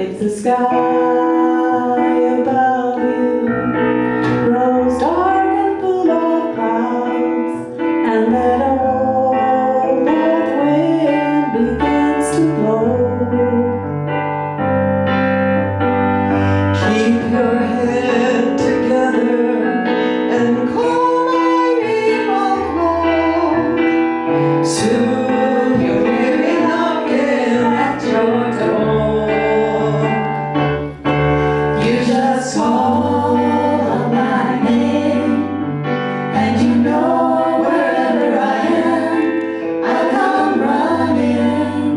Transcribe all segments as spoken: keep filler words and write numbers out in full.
If the sky above you grows dark and full of clouds, and that old north wind begins to blow, keep your head together and call my name out loud. Soon you'll be knocking at your door. Call on my name, and you know wherever I am, I'll come running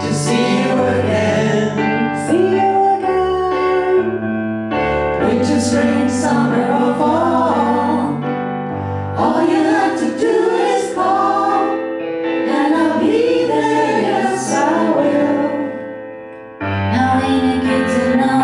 to see you again, see you again. Winter, spring, summer, or fall, all you have to do is call, and I'll be there. Yes, I will. Now ain't it good to know that?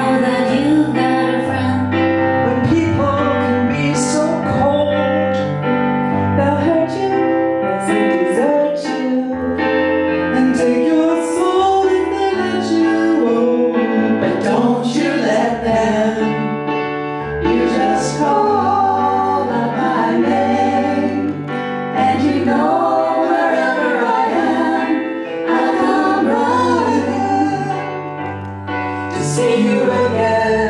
See you again.